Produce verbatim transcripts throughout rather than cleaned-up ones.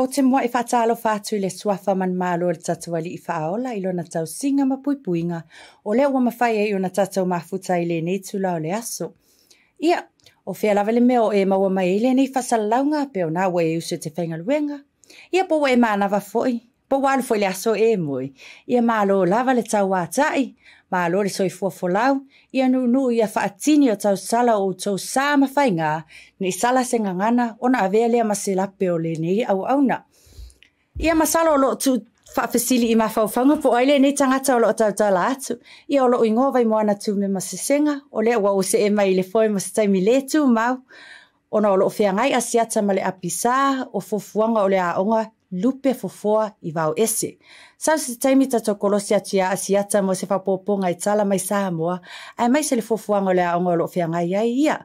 O te mua e whataalo whātu le suafa man mālo le tatawali I whaola I lona tau singa mapuipuinga o leo wa mawhai e I ona tatau mafuta I le nei tūlao le aso. Ia, o whea lawe le meo e maua mai I le nei whasalaunga peo nā wa e usu te whaingaluenga. Ia po wa e mānawa foi, po wa alufo le aso e mui. Ia mālo lava le tau wātai, mālo le soifua folau, ia nunu ia whaatini o tau sala o tau sā mawhainga ni sala se ngangana ona avea lea masela peo le nei au auna. Ia masala o loo tu whaafesili I mawhauwhanga po aile nei tangata o loo tau tala atu. Ia o loo ingo Vaimoana Tumema Sesenga, o lea wa o se ema I le foe masataimi le tu mau. Ona o loo wheangai asiata ma le apisa o fofuanga o le aonga Lupe Fofoa Iwao Ese. Sau se taimi tato kolosi atu ya asiata mo se whapoponga I tala mai Samoa, ai mai se le fofuanga o le aonga o loo wheangai ai ia.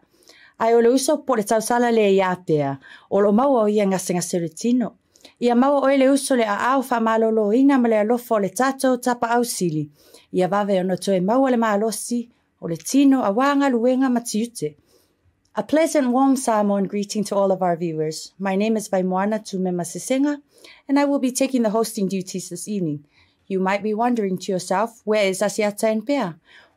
Ai ole uso po le tausala le ia Pea, o loo maua o ia ngase ngase retino. Ia maua o ele uso le a au whamalolo ina ma le alofo o le tato tapa au sili. Ia vave ono toe maua le maalosi o le tino a wanga luenga matiute. A pleasant warm Samoan greeting to all of our viewers. My name is Vaimoana Tumema Sesenga, and I will be taking the hosting duties this evening. You might be wondering to yourself, where is Asiata and Pea?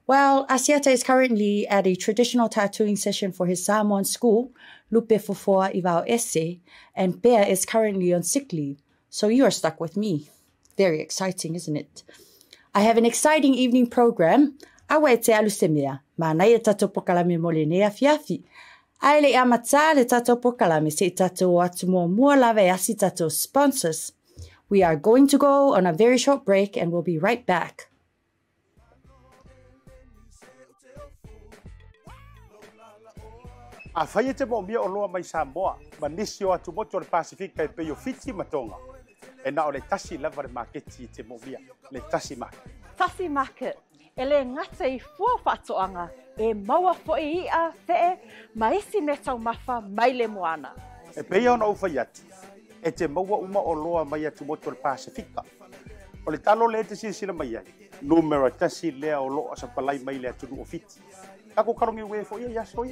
Well, Asiata is currently at a traditional tattooing session for his Samoan school, Lupe Fofoa Iwao Ese, and Pea is currently on sick leave, so you are stuck with me. Very exciting, isn't it? I have an exciting evening program. Awa e te alusemea, mānai e tatopo kalame molenea fiafi. Aile a matā le tatopo kalame se I tato atu mua mua lava e asi tato sponsors. We are going to go on a very short break and we'll be right back. A whaia te maumia o loa mai Samoa, ma nisi o atu moto o le Pasifika e peio fiti matonga. E na o le Tasi lava le maketi te maumia, le Tasi Market. Tasi Market. Ele ngata I fuawhatoanga e maua fo'i ia fee maisi ne tau mawha mai le moana. E pei ona uwhaiati, e te maua uma o loa mai atu motu le Pasifika. O le talo le te sinsila mai ai, numera tasi lea o loa sa palai mai le atunu o fiti. Kako karongi ue fo'i ia iasoi?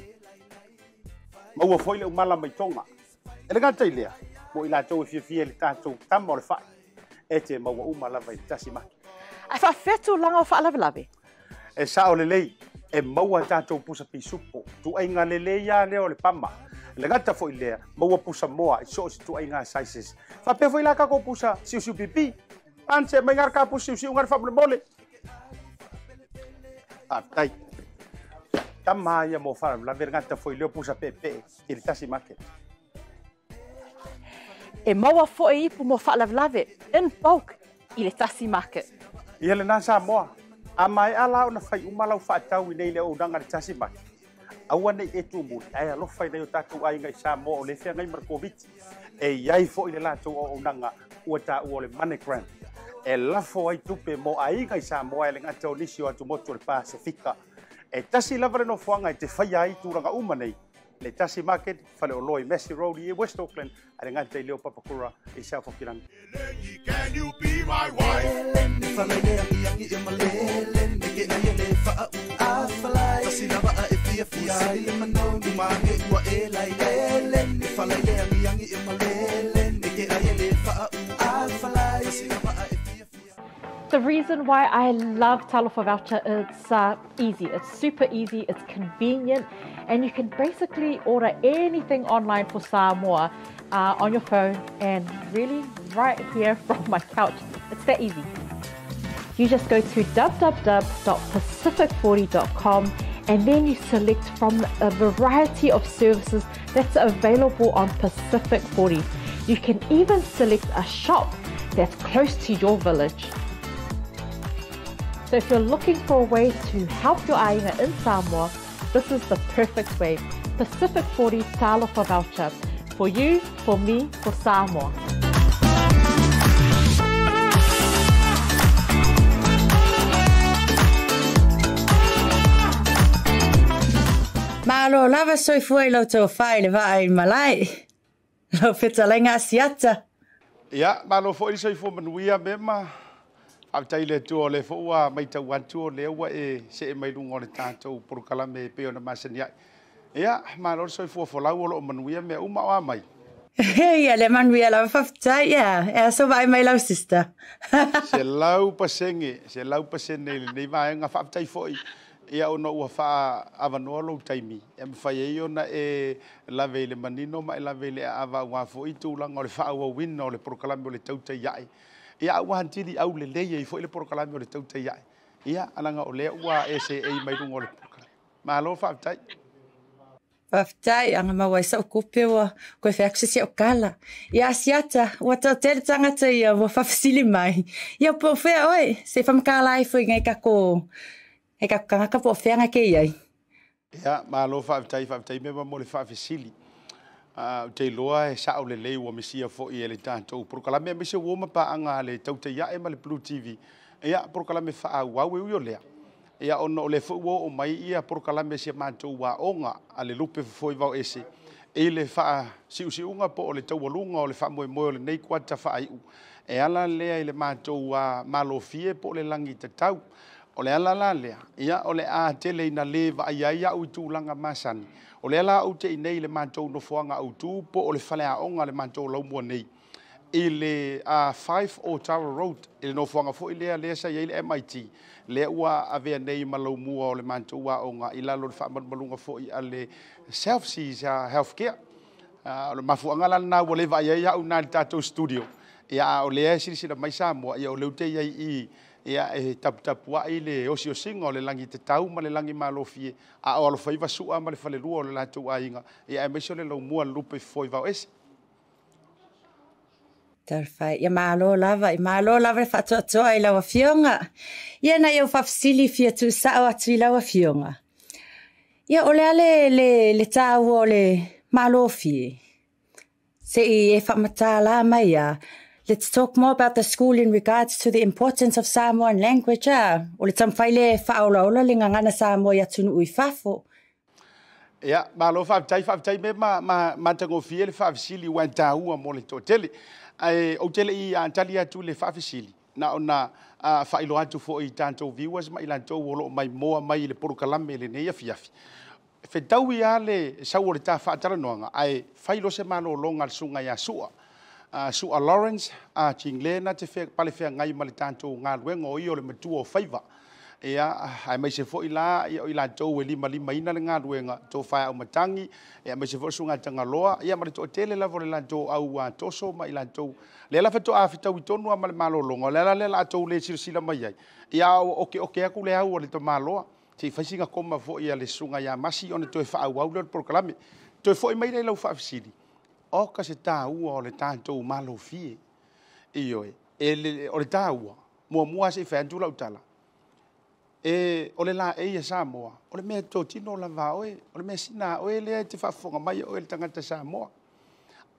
Maua fo'i le umala mai tonga. Ele ngata I lea, mo ila tau e fiafia le tātou tama o le whae, e te maua umala vai Tasi Market. Ai whawhetu langa o whaalavelave. E sao lelei, e maua tātou pusa pisupo, tu ainga lelei a leo le pama. Le ngata fo I lea, maua pusa moa, I soo si tu ainga sizes. Whapea fo I laka ko pusa siu siu pipi. Anse, mai ngar ka pusa siu siu ngar whamule mole. Atai. Tama ia mo whaalavelave ngata fo I leo pusa pepe, I le Tasi Market. E maua fo e ipu mo whaalavelave, in bulk, I le Tasi Market. Ia le nā Samoa, a mai ala o na whai umalau whaatau I nei le o nanga le Tasi Market. Aua nei e tūmuri, ai alofai nei o tātou ainga I Samoa o le whea ngai mara COVID. E iai fo I le lātou o nanga ua tā ua le Manekran. E lafo ai tupe mo ainga I Samoa e le ngata o nisi o atu motu le Pasifika. E tasi lavare no fuanga e te whai ai tūranga uma nei. Le Tasi Market, whale o loi Messi Road I West Auckland, a le ngata I leo papakura I South Auckland. Can you be my wife? The reason why I love Talofa Voucher is it's uh, easy, it's super easy, it's convenient, and you can basically order anything online for Samoa uh, on your phone and really right here from my couch. It's that easy. You just go to w w w dot pacific forty dot com and then you select from a variety of services that's available on Pacific forty. You can even select a shop that's close to your village. So if you're looking for a way to help your Aina in Samoa, this is the perfect way. Pacific forty Talofa Voucher. For you, for me, for Samoa. Malo lava soifua I loto whae le vae malai. Lo whita lenga asiata. Ia, malo fo'i soifua manuia mema. Aptai le tu o le fo'a mai tau atu o le ua e se e mai lungo le tātou purukalame peo na masaniai. Ia, malo soifua folau o lo manuia mea uma o amai. Yeah, le man reala fafta, yeah. So vai my love sister. Se lau pasengi, se lau pasene ni vai nga fafta foi. Ia ono wa fa avanoa lo taimi. Em fai ona e lavele manino mai lavele ava wa foi tu la ngol fa wa win no le proclamo le tauta yai. Ia wa hantili au le leye foi le proclamo le tauta yai. Ia alanga ole wa ese e mai ngol proclamo. Ma lo fafta. Aftai anga mawa sa kupewa ko faxisi okala ya siata watotel tanga tsia wa fafsili mai ya po fe oi se fam kala ifo ngai kako e kako kako fe nga ke yai ya malo faftai faftai me mo le fafsili a te loa sa ole le wo misia fo ele tanto por kala me misia wo ma pa anga le tauta ya e mal Blue T V ya por kala me fa wa we yo le ia ono ole fuo o mai ia por kalame se mantu wa onga ale Lupe Fofoa Iwao Ese ele fa siu siu nga po ole tau lunga ole fa moe moe ole nei kwata fa ai u e ala lea ele mantu wa malofie po ole langi tatau ole ala la lea ia ole a tele ina leva ia ia u tu langa masani ole ala u te inei le mantu no foanga u tu po ole fa lea onga le mantu lau mo nei ele a five o Tower Road ele no foanga fo ele a lesa ia ele M I T le ua avea nei malau mua o le mantua o nga ila lo fa malunga fo i ale self sees healthcare o mafuanga la na wole va ia ia una tato studio ia o le siri sira mai sa mo ia o le te ia i ia e tap tap wa ile o si o singo le langi te tau ma le langi malofie a o lo fa iva sua ma le fa le lu o le la tu ainga ia e meso le lo mua Lupe Fofoa Iwao Ese. Tarfai ya malo lava i malo lava fa to to ai lawa fionga ya na yo fa fsili fia tu sa atu lawa fionga ya ole ale le le tawo le malo fie sei e fa matala maya. Let's talk more about the school in regards to the importance of Samoan language ah ole tamfaile fa ola ola linga ngana Samoa ya tunu i fafo ya malo fa tai fa tai me ma ma matango fie le fa fsili wa tawo amole totele ai hotel i Antalya tu le fafisili na ona failo atu fo i tanto viewers mai lanto wolo mai moa mai le porkalame le nei afiafi fe dawi ale sawol ta fa tara noanga ai failo se malo longa sunga ya sua sua Lawrence a Chinglena te fe pale fe ngai mal tanto ngalwe ngo i ole matuo faiva ia ai mai se fo ila i lanto we lima lima ina le ngalwe nga to fa o matangi ia mai se fo sunga tanga loa ia mal to tele la vole lanto au a toso mai lanto le la fato afita witonu amal malo longo la la la to le sirsila mai ia oke oke aku le au le to malo ti fasinga koma fo ia le sunga ia masi on to fa au le proclame to fo mai le lau fa afsidi o ka se ta u o le tanto malo fie io ele o le ta u mo mo ase fa ndu la utala e ole la e ia Samoa ole me to tino la va oe ole me sina oe le te fa fonga mai oe le tangata Samoa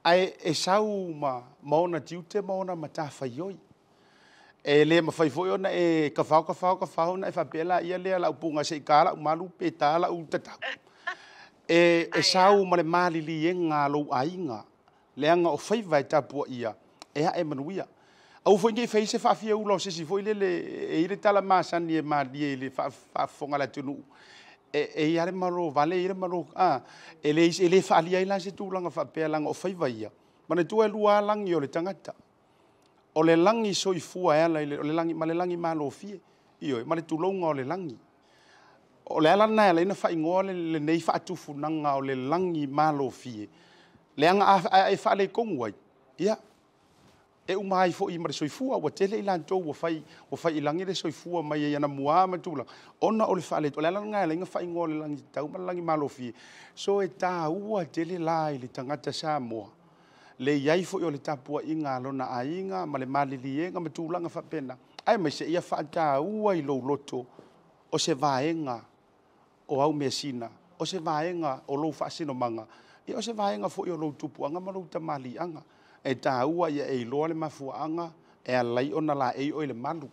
ai e sauma maona tiute maona matafa yoi e le mafai foi ona e ka fau ka fau ka fau na e fa bela ia le la upunga se kala malu peta la utata e e sauma le mali li nga lo ainga le nga o fai vai tapo ia e ha e manuia au foi ngai face fa fia ulo se si foi le e ile tala masa ni ma die ile fa fa fonga la tunu e e yare maro vale ile maro a ele ele fa ali ile se tu langa fa pe langa o fai vaia mana tu e lua lang yo le tangata o le langi soifua ala ile le langi male langi malo fie io male tu longa o le langi o le ala na ile fa ingole le nei fa tu funanga o le langi malo fie le anga e fa le kongwai ia e umai fo i marisoifu a watele ilanto wo fai wo fai ilangire soifu mai yana muama tula ona ole fale ole langa lenga fai ngole langi tau malangi malofi so eta u atele lai le tangata Samoa le yai fo ole tapua ingalo na ainga male mali lienga matulanga fa pena ai mai se ia fa ta u ai lo loto o se vaenga o au mesina o se vaenga o lo fa sino manga e o se vaenga fo yo lo tupuanga malo tamali anga e taua ia e loa le mafuaanga e alai ona la e o le malu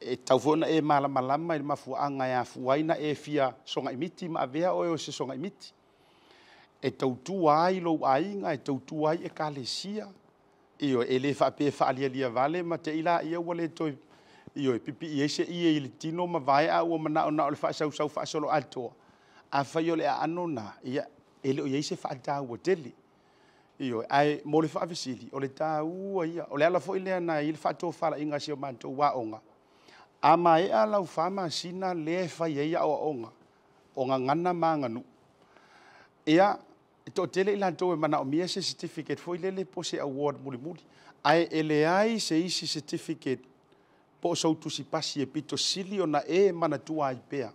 e taufona e mala malama e mafuaanga ya fuaina e fia songa imiti ma avea o e se songa imiti e tautua ai lo ainga e tautua ai e kalesia io ele fa pe fa ali ali vale ma te ila ia wale to io pipi ese ie ile tino ma vai a o mana ona ole fa sau sau fa solo alto a fa yo le anona ia ele o ia se fa taua deli Iyo ai molifa afisili ole tau ia ole ala fo ile na il fato fala inga se manto waonga ama e ala ufama sina lefa ye ia waonga onga ngana manganu ia totele ila towe mana o miese certificate fo ile le pose award mulimuli ai ele ai se isi certificate po so tu si pasi e pito silio na e mana tu ai pea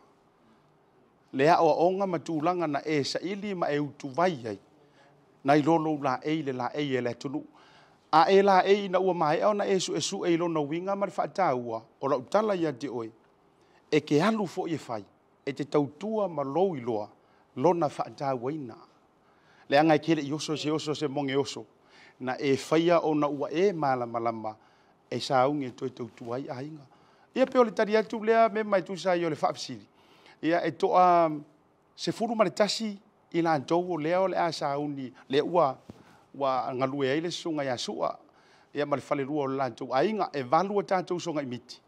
le a waonga matulanga na e sa ili ma e utuvai ai Nai lolo la e le la e le tulu. A e la e na ua mai au na esu esu e lona winga marifatau o la utala ya te oi. E ke alu fo ye fai. E te tautua ma loi loa. Lona fatau ina. Le anga kele yoso se yoso se monge yoso. Na e faia o na ua e malama lama. E sa unge toi tautua i ainga. Ia peo le tari atu lea me mai tu sa yo le fafsiri. Ia e toa se furu maritasi. Ila ndogo leo le asa uni le wa wa ngalue ile sunga ya sua ya malfale ruo lanto ainga evalua tanto sunga imiti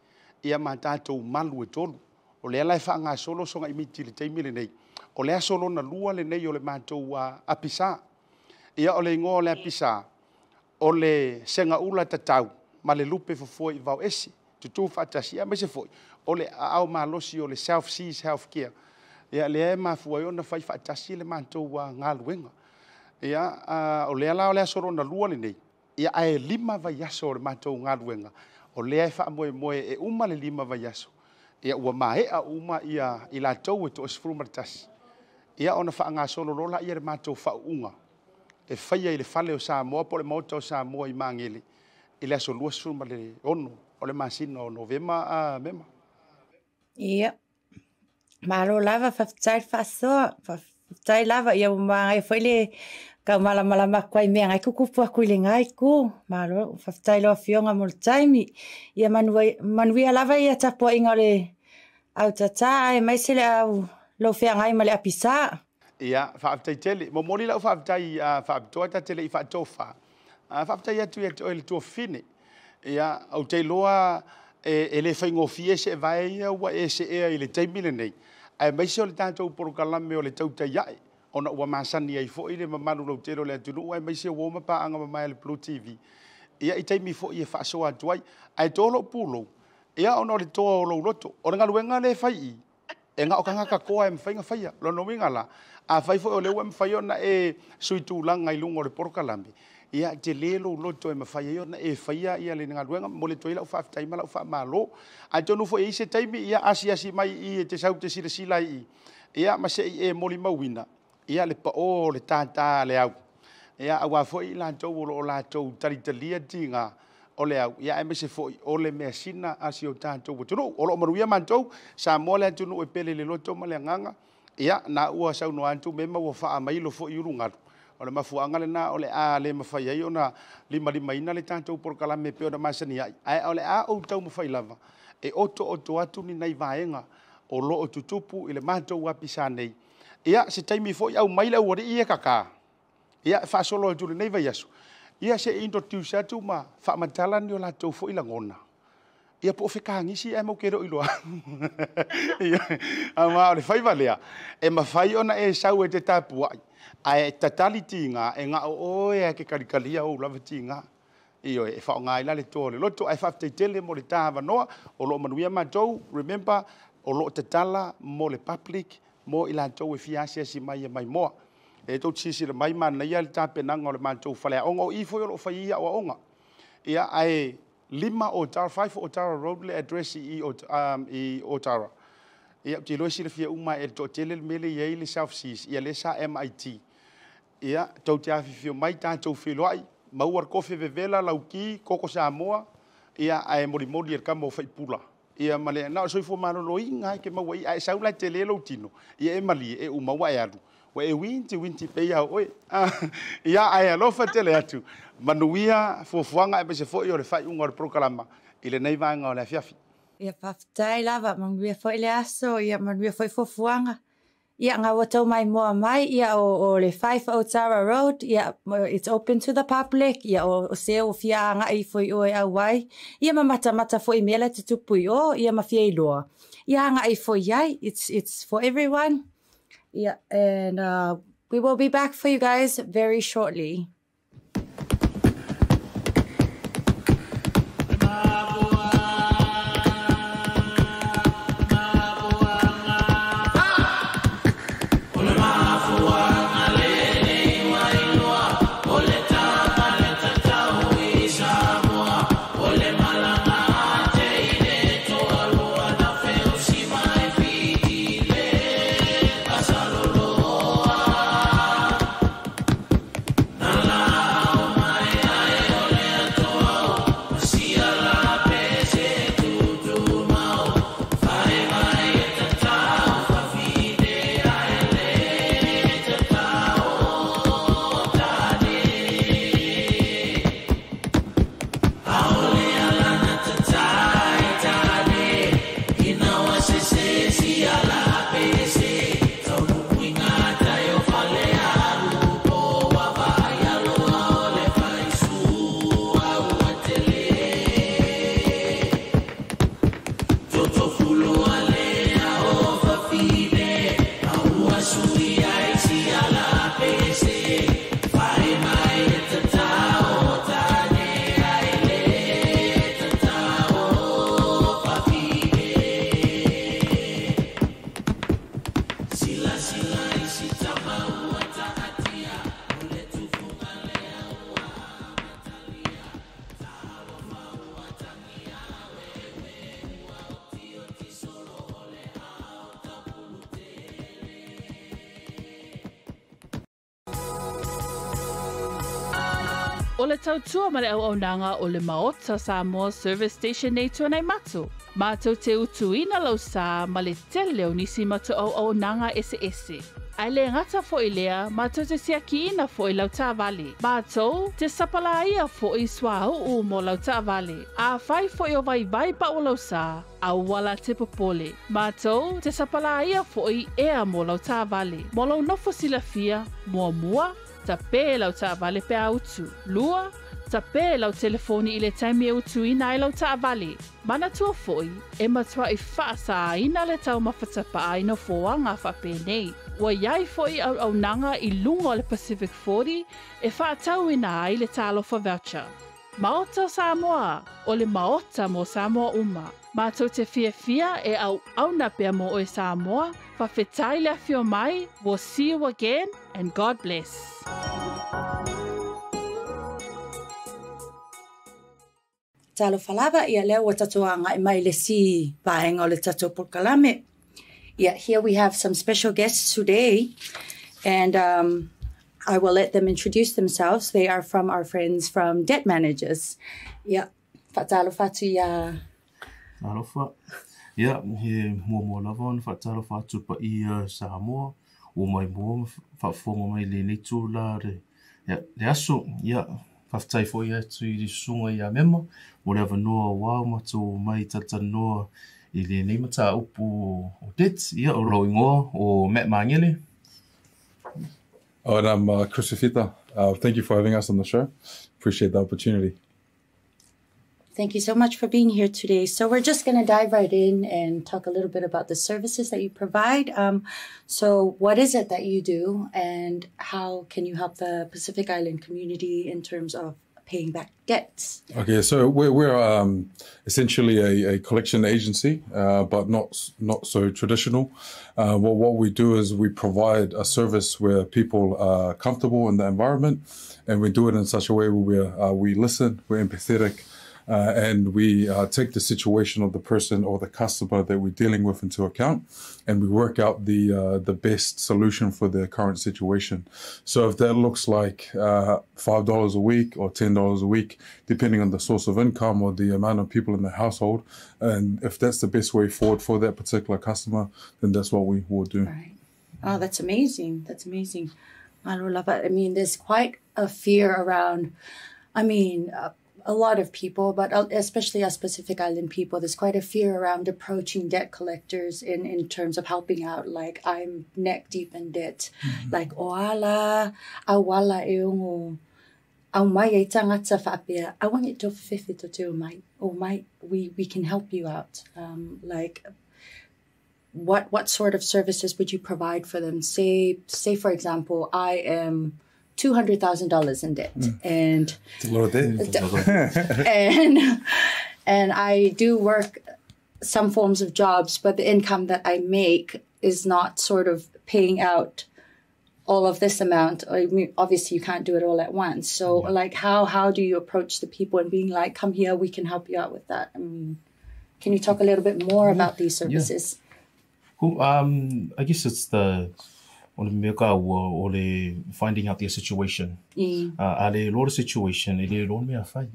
ya matato malwe tolu ole la fa nga solo sunga imiti le taimile nei ole solo na lua le nei ole mato wa apisa ya ole ngole apisa ole senga ula tatau male Lupe Fofoa Iwao Ese tutu fatasia mese foi ole au malosi ole self sees healthcare ya le ma fuayo na fai fa tasile manto wa ngalwenga ya ole la ole soro na luole nei ya ai lima va yaso manto ngalwenga ole fa moe moe e uma le lima va yaso ya wa mai a uma ya ila towe to sfrumartas ya ona fa nga solo lola ya manto fa unga e fai ile fale o sa mo pole moto sa mo i mangeli ile so luo sfrumale ono ole masino novema a mema ya Malo lava fafzai faso fafzai lava ia uma foi le kamala mala makwai me ngai kuku pu aku le ngai ku malo fafzai lo fiona mol time ia manui manui lava ia tapo ingole au tata e mai se le au lo fia ngai male apisa ia fafzai tele mo moli la fafzai faftoata tele ifatofa fafzai ia tu ia to to fine ia au te loa ele foi ngofie se vai o ese ele tem milenei ai mai se ole tanto por calame ole tauta ya ona wa masani ai fo ile mamanu lo telo le tulu ai mai se wo mapa anga mai le Blue T V ia itai mi fo ia fa so adwai ai tolo pulo ia ona le tolo loto ona ngaluenga le fai enga okanga ka ko em fainga faia lo no winga la a fai fo ole em faiona e suitu langa ilungo le por calame ia te lelo loto e mafai ona e faia ia le ngaluenga mole toila o fa taima la o fa malo a tonu fo e se taimi ia asia si mai i te sau te sila sila i ia ma se e moli mawina ia le pa o le tata le au ia awa fo i la tau o la tau talitalia tinga ole au ia e me se fo ole me sina asio tanto boturu o lo maruia mantou sa mole tonu e pele le loto male nganga ia na ua sau no antu me ma wa fa mai lo fo i runga ole mafuanga le na ole a le mafai ai ona lima lima ina le tanto por kala me pe ona masani ai ai ole a o tau mafai lava e oto oto atu ni nai vaenga o lo o tutupu ile mato wa pisanei ia se taimi fo au maila o ri ia kaka ia fa solo tu nei vai aso ia se introduce atu ma fa matala ni ola tau fo ila ngona ia po fikangi si ai mo kero ilo ia ama ole fai valea e mafai ona e sau e te tapu ai ai tataliti nga enga o e ke kalikalia o lavatinga iyo e fa nga ila le tole loto ai fa tetele mo le tava no o lo manuia matou remember o lo tetala mo le public mo ila to e fiasia si mai mai mo e to tsisi le mai man na ya tapena nga le matou fale ongo i fo lo fa ia o onga ia ai lima o tar five o tar road le address i o um i o tar ia te lo si le fia uma e to tele mele ia ile South Seas ia le sa M I T ia tau te afi fio mai tanto filo ai mauar kofi vevela lauki koko samoa ia ai mori mori ka mo fai pula ia male na so fo malo lo inga ke mau ai sa ula tele lo tino ia e mali e uma wa ya du wa e winti winti pe ya oi ia ai lo fa tele atu manuia fo fuanga e se fo yo fai unga proclama ile nei vanga o la fiafi ia faftai lava manuia foi le aso ia manuia foi fofuanga ia ngawa tau mai moa mai ia o le five Otara Road ia it's open to the public ia o se o fia nga i foi o ia wai ia mamata mata foi mele tutupu o ia mafia iloa ia nga i foi ai it's it's for everyone ia and uh, we will be back for you guys very shortly. O le tautua ma le au au nanga o le maota Samoa service station nei tuanei matu. Mātou te utuina lau sā ma le tele o nisi matu au au nanga ese ese. Ai le ngata fo i lea, mātou te siakiina fo i lau tāwale. Mātou te sapalaia fo i swahu u mo lau tāwale. A fai fo i o vai vai pa o lau sā, a wala te popole. Mātou te sapalaia fo i ea mo lau tāwale. Mo lau nofo silafia, mua mua, ta pē lau tāwale pe autu. Lua, ta pē lau telefoni i le taimi autu i nai lau tāwale. Mana tua foi, e matua i whaasa ina le tau mawhatapa ai no foanga whapenei. Wa iai foi au au nanga i lunga o le Pacific forty e whaatau ina ai le Talofa Voucher. Maota Samoa o le maota mo Samoa uma. Mātou te fia fia e au au na pia mo o e Samoa, whawhetai lea fio mai, we'll see you again and God bless. Talo falava ia leo wa tatuanga e mai le si paenga o le tatu Purkalame. Yeah, here we have some special guests today, and um, I will let them introduce themselves. They are from our friends from Debt Managers. Yeah, fatalofa tu ya. Alofa. Yeah, he mo mo lavon fatalofa tu pa I Samoa o mai mo fa fomo mai le ni tu la. Yeah, le aso. Yeah, fatai fo ya tu I sunga ya memo. Whatever no wa mo tu mai tata no. Ili ni mata upu dit ia roingo o met mangele. Oh, and I'm uh, Chris Fifita. Uh, thank you for having us on the show. Appreciate the opportunity. Thank you so much for being here today. So we're just going to dive right in and talk a little bit about the services that you provide. Um, so what is it that you do, and how can you help the Pacific Island community in terms of paying back debts? Okay, so we're, we're um, essentially a, a collection agency, uh, but not not so traditional. Uh, well, what we do is we provide a service where people are comfortable in the environment, and we do it in such a way where we, uh, we listen, we're empathetic, uh, and we uh, take the situation of the person or the customer that we're dealing with into account, and we work out the uh, the best solution for their current situation. So if that looks like uh, five dollars a week or ten dollars a week, depending on the source of income or the amount of people in the household, and if that's the best way forward for that particular customer, then that's what we will do. Right. Oh, that's amazing. That's amazing. I love it. I mean, there's quite a fear around, I mean, uh, a lot of people, but especially us Pacific Island people, there's quite a fear around approaching debt collectors in, in terms of helping out. Like, I'm neck deep in debt. Mm-hmm. Like, oala, awala eungo, aumai e tangata whaapea, awangi tō whiwhito te umai, umai, we, we can help you out. Um, like, what, what sort of services would you provide for them? Say, say for example, I am two hundred thousand dollars in debt, mm. and and and I do work some forms of jobs, but the income that I make is not sort of paying out all of this amount. I mean, obviously, you can't do it all at once. So, yeah. like, how how do you approach the people and being like, "Come here, we can help you out with that." I mean, can you talk a little bit more about these services? Yeah. Well, um, I guess it's the on the finding out their situation. Mm. Uh, are they a lot of situation? Are they me a fight?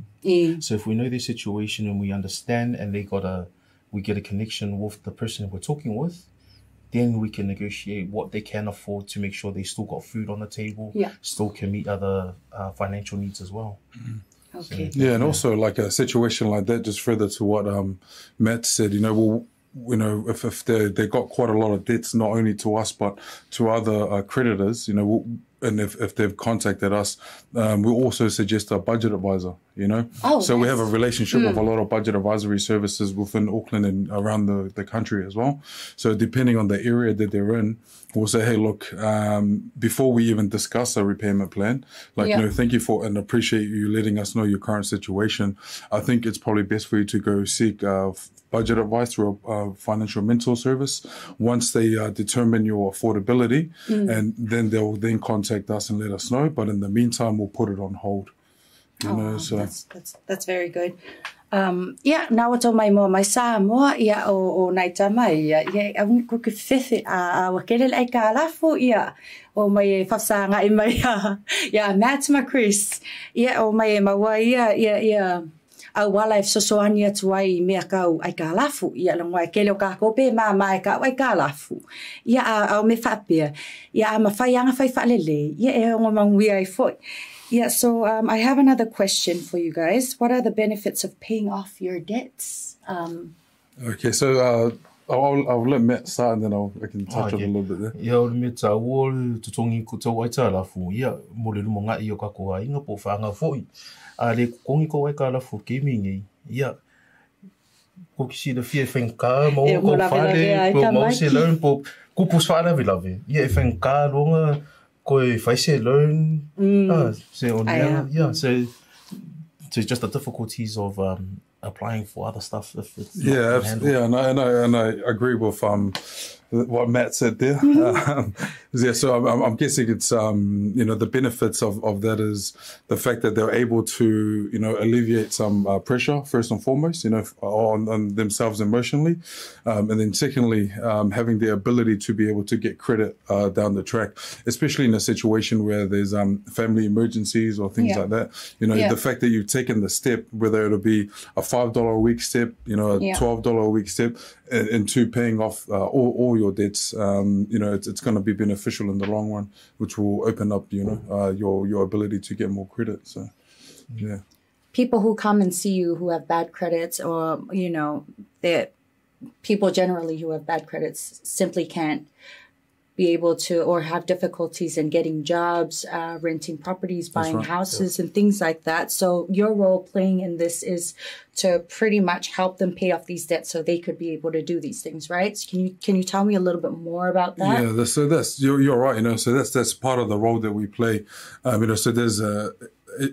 So if we know their situation and we understand, and they got a, we get a connection with the person we're talking with, then we can negotiate what they can afford to make sure they still got food on the table, yeah. still can meet other uh, financial needs as well. Mm. Okay. So, yeah, and yeah. also like a situation like that, just further to what um, Matt said, you know, we'll, you know, if, if they they got quite a lot of debts, not only to us but to other uh, creditors, you know, we'll, and if, if they've contacted us, um, we also suggest a budget advisor, you know. Oh, so yes. we have a relationship mm. with a lot of budget advisory services within Auckland and around the, the country as well. So depending on the area that they're in, we'll say, hey, look, um, before we even discuss a repayment plan, like, yeah. no, thank you for and appreciate you letting us know your current situation. I think it's probably best for you to go seek uh, budget advice through a, a financial mentor service. Once they uh, determine your affordability, mm. and then they'll then contact us and let us know, but in the meantime we'll put it on hold, you oh, know, so that's, that's that's very good. Um, yeah, now it's all my mom, my son, more, yeah, or night, my, yeah, I wouldn't cook a fifth, I would get it like a laugh, yeah, or my fasanga in my, yeah, that's my Chris, yeah, or my, my, yeah, yeah, yeah. Au wala if so so ania tuai mea kau ai ka lafu ia langwa ke lo ka ko pe ma ma ka ai ka lafu ia au me fa pe ia ma fa yanga fa fa lele ia e ngomang we ai fo. Yeah, so um, I have another question for you guys. What are the benefits of paying off your debts? Um, okay, so uh, I'll, I'll let Matt start and then I'll, I can touch on oh, yeah. a little bit there. Yeah, I'll let Matt wall to tongi kuta waita la fu. Yeah, mole lu monga iyo ka ko ainga po fa nga foi. Ale kongi ko wai ka la fu ke mingi. Yeah. Ko kisi de fie fen ka mo ko fa de ko mo se learn po ku pu swa la vila ve. Yeah, fen ka longa if I say learn, mm. uh, say on yeah, yeah, so, so just the difficulties of um, applying for other stuff. If it's yeah, yeah, and I, and I and I agree with um what Matt said there. um, yeah, so I'm, I'm guessing it's um you know the benefits of of that is the fact that they're able to you know alleviate some uh, pressure first and foremost, you know on, on themselves emotionally, um, and then secondly um, having the ability to be able to get credit uh, down the track, especially in a situation where there's um family emergencies or things yeah. like that. You know yeah. the fact that you've taken the step, whether it'll be a five dollar a week step, you know a yeah. twelve dollar a week step, into paying off uh, all, all your debts, um, you know, it's, it's going to be beneficial in the long run, which will open up, you know, uh, your your ability to get more credit. So, yeah. People who come and see you who have bad credits, or you know, that people generally who have bad credits simply can't be able to, or have difficulties in getting jobs, uh, renting properties, buying right. houses yeah. and things like that. So your role playing in this is to pretty much help them pay off these debts so they could be able to do these things, right? So can you can you tell me a little bit more about that? Yeah, so that's, you're, you're right, you know, so that's, that's part of the role that we play. Um, you know, so there's a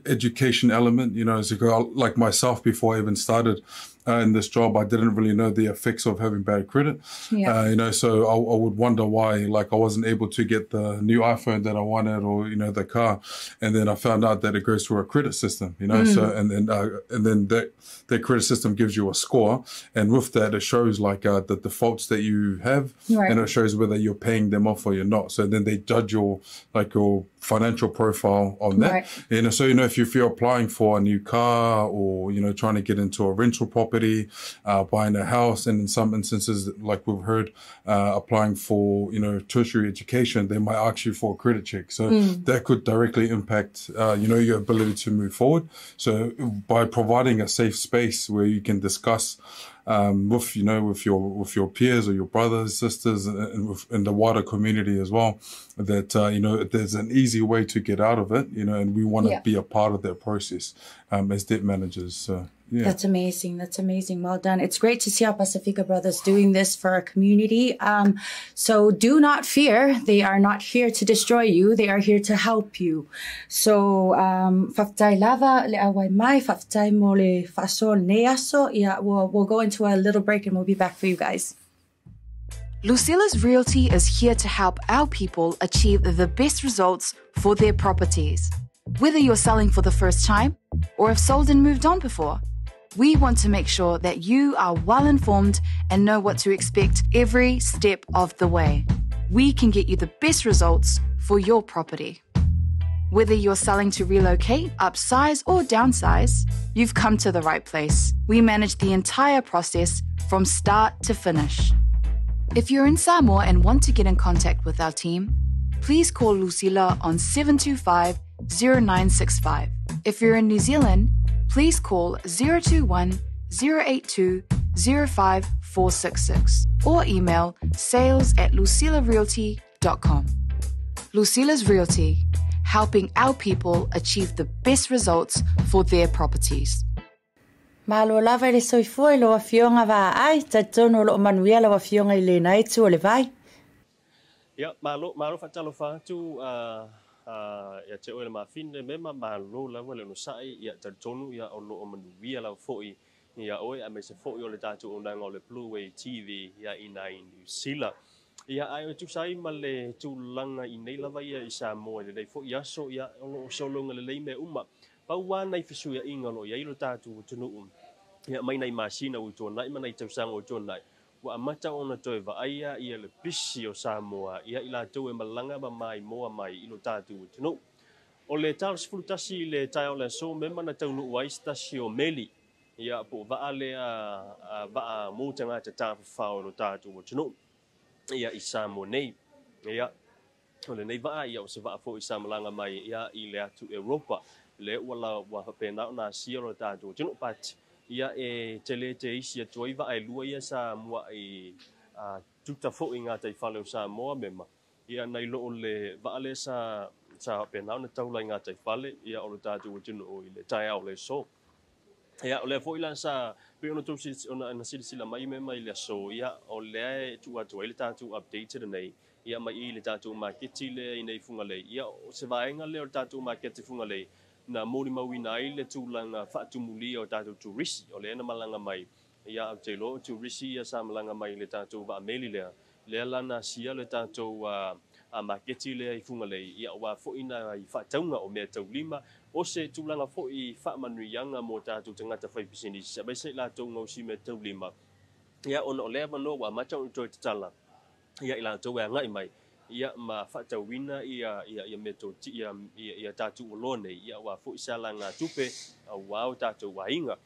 education element, you know, as a girl, like myself before I even started, Uh, in this job, I didn't really know the effects of having bad credit. Yeah. Uh, you know, so I, I would wonder why, like, I wasn't able to get the new iPhone that I wanted, or you know, the car. And then I found out that it goes through a credit system. You know, mm. so and then uh, and then that that credit system gives you a score, and with that, it shows like uh, the defaults that you have, right. and it shows whether you're paying them off or you're not. So then they judge your like your financial profile on that. Right. You know, so you know, if you, if you're applying for a new car, or you know, trying to get into a rental property. Uh, buying a house, and in some instances, like we've heard, uh, applying for you know tertiary education, they might ask you for a credit check. So mm. that could directly impact uh, you know your ability to move forward. So by providing a safe space where you can discuss um, with you know with your with your peers or your brothers, sisters, and with, in the wider community as well, that uh, you know there's an easy way to get out of it. You know, and we want to yeah. be a part of that process um, as debt managers. So. Yeah. That's amazing. That's amazing. Well done. It's great to see our Pacifica brothers doing this for our community. Um, so do not fear. They are not here to destroy you. They are here to help you. So, um, faftai lava le awai mai, faftai mole faso neaso. Yeah, we'll, we'll go into a little break and we'll be back for you guys. Lucilla's Realty is here to help our people achieve the best results for their properties. Whether you're selling for the first time or have sold and moved on before, we want to make sure that you are well-informed and know what to expect every step of the way. We can get you the best results for your property. Whether you're selling to relocate, upsize or downsize, you've come to the right place. We manage the entire process from start to finish. If you're in Samoa and want to get in contact with our team, please call Lucilla on seven two five, zero nine six five. If you're in New Zealand, please call zero two one, zero eight two, zero five four six six or email sales at lucilla realty dot com. Lucilla's Realty, helping our people achieve the best results for their properties. Malo lava le soifoi lo afionga va ai tatono lo manuia lo afionga ile nai tu le vai. Ya malo malo fatalofa tu uh Uh, ya te oe ma fin mema ma lo la wele no sai ya tonu ya o lo manuia la foi ya oe a me se foi o le tatu ona ngole Blue Wave T V ya ina in New Zealand ya ai tu sai male tu langa inei lava ya isa mo le dei foi ya so ya o so longa le lei me uma pa wa nai fisu ya ingalo ya ilo tatu tunu um ya maina imasina uchona imana itausa uchona wa mata ona toiva aia ia le pisi o Samoa ia ila toe malanga ba mai moa mai ilo tatu no o le tals flutasi le taola so mema na taulu wa istasi o meli ia po va ale a ba mo tanga tata fa o tatu no ia isamo nei ia o le nei va ia o se va fo isamlanga mai ia ile atu Europa le wala wa pena na siro tatu no pat ia e telete isia toiva ai lua ia sa mua e tuta fo inga tai fale sa moa mema ia nai lo le vale sa sa penau na taula inga tai fale ia o tatu wujun o ile tai au le so ia o le fo ila sa pe ono tu si ona na silsila mai mema ile so ia o le tu atu ile tatu updated nei ia mai ile tatu market ile nei funga le ia o se vainga le tatu market funga le na mori mawina ile tulanga fatumulia o tatu turisi o le na malanga mai ia au te lo turisi ia sa malanga mai le tatu va meli le le lana sia le tatu a a maketi le ifunga le ia wa fo ina i fataunga o me tau lima o se tulanga fo i fa manuianga mo tatu tangata fai business sa bese la tonga o si me tau lima ia ona o le mano wa macha o toi tala ia ila to wa ngai mai ia ma fata wina ia ia ia metoti ia ia tatu olone ia wa fo salanga tupe wa tatu wainga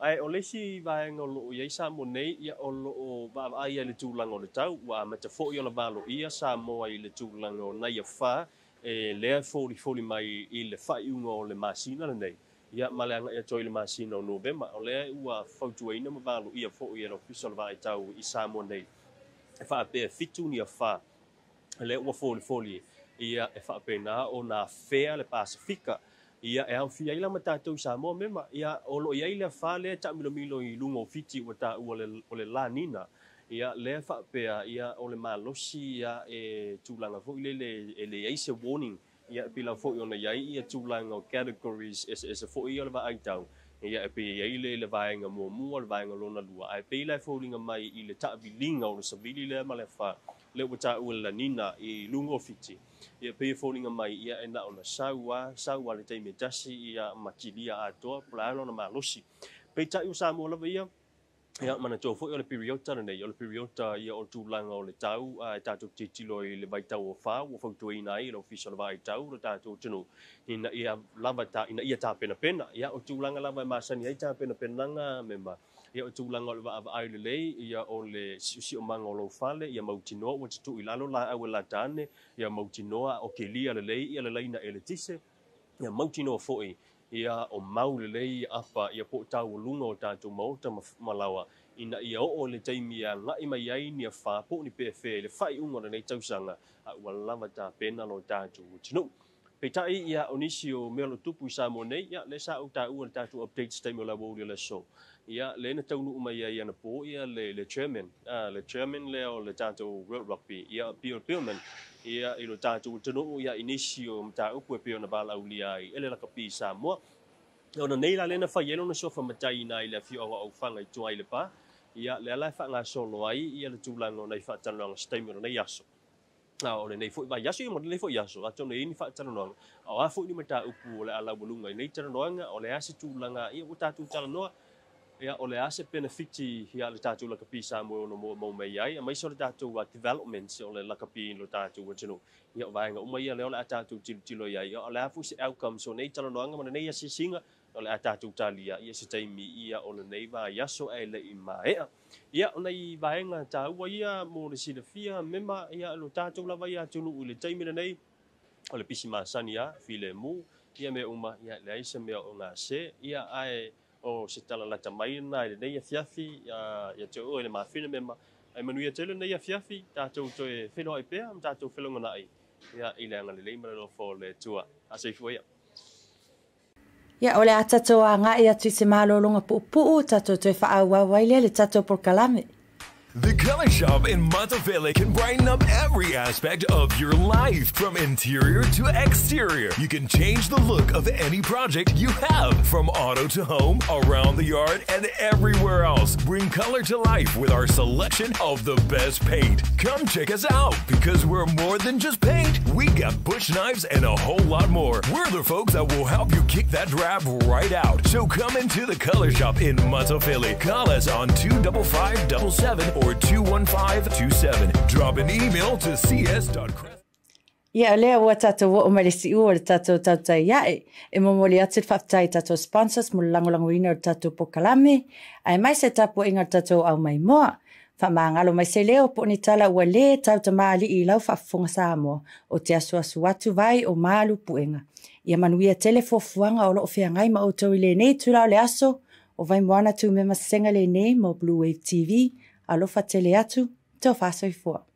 ai olesi vaenga lo ia samone ia o va ai le tulango le tau wa mata fo ia valo ia samoa ile tulango na ia fa e le fo foli mai ile fa iungo le masina nei ia malanga ia toile masina o november ole wa fo tuina ma valo ia fo ia official vai tau i samone fa pe fitunia fa le o foli foli ia e fa pena ona fea le Pacifica ia e au fia ila matatu Samoa mema ia o lo ia ile fa le tamilo milo i lungo fiti o ta o le la nina ia le fa pea ia o le malosi ia e tulanga fo ile le le ise warning ia pila fo ona ia ia tulanga categories is is fo ia le va aitau ia e pea ile le vainga mo mo le vainga lona lua ai pela folinga mai ile tabilinga o se vili le malefa le wata ula nina i lungo fiti ia pe folinga mai ia ena ona sawa sawa le tei metasi ia makilia ato plano na malosi pe ta usa mo le ia ia mana to fo le periota nei le periota ia o tu langa o le tau ai tatu titilo le vaitau fa o fo tu ina i le official vaitau le tatu tino ina ia lava ta ina ia ta pena pena ia o tu langa lava masani ia ta pena penanga memba ia o tulanga le va ai le ia o le si o manga lo fale ia mautinoa o te tu ilalo la au la tane ia mautinoa o kelia le lei ia le leina eletise ia mautinoa foi ia o mau le lei apa ia po tau lunga o tatu mauta malawa ina ia o le taimia ngai mai ai ni fa po ni pefe le fai unga nei tausanga wa lava ta pena lo tatu tino pe tai ia onisio melo tupu samone ia le sa o tau o tatu update statement la wo le so ia le na taunu mai ia na po ia le le chairman ah le chairman le o le tatu World Rugby ia Pea Pillman ia i lo tatu tonu ia initio mta upu pe ona bala uliai ele la kapi Samoa ona nei la le na fa yelo na sofa matai na ile fi o o fanga toi le pa ia le la fa nga solo ai ia le tulango na fa tanang statement na yaso na o le nei fo ba yaso mo le fo yaso ato nei ni fa tanang o a fo ni mta upu le ala bulunga nei tananga o le asi tulanga ia tatu tananga ia ole ase benefiti ia le tatu la kapi Samoa no mo mai ai mai so le tatu development ole la kapi lo tatu wajino ia vainga uma ia le ole tatu tilo ia ia ole afu se outcome so nei tala noanga mana nei ase singa ole tatu talia ia se taimi ia ole nei va ia so ele ima ia ia ona i vainga tau ia mo le silafia mema ia lo tatu la vai tulu le taimi nei ole pisima sania file mu ia me uma ia le ase me ona se ia ai o se tala la tamai na ile nei fiafi ya ya te o ile mafina mema ai manuia tele nei fiafi tatou toe felo ai pe am tatou felo ngana ai ya ile ngale le melo fo le tua ase fo ya ya ole atatoa nga ya tsi malo longa pupu tatou toe fa au wa ile tatou por kalame The Color Shop in Matavele can brighten up every aspect of your life, from interior to exterior. You can change the look of any project you have, from auto to home, around the yard, and everywhere else. Bring color to life with our selection of the best paint. Come check us out, because we're more than just paint. We got bush knives and a whole lot more. We're the folks that will help you kick that drab right out. So come into The Color Shop in Matavele. Call us on two five five seven seven or two one five two seven. Drop an email to c s dot crest. Yeah, Leo, what that what Melissa or Tato Tata Yai, Emoliatil Faptai Tato sponsors, Mulangulanguino Tato Pocalami. I might set up wearing a tattoo on my more. Famangalo, my Seleo Ponitala were late out to Mali Ilau Fafonsamo, or Tiasuasuatu Vai or Malu Puenga. Yamanwea telefo Fuanga or Fiangaima or Torilene to Lasso, or Vaimoana Tumema Sesenga Lene, or Blue Wave T V. Alofa teleatu, tofasoi fua.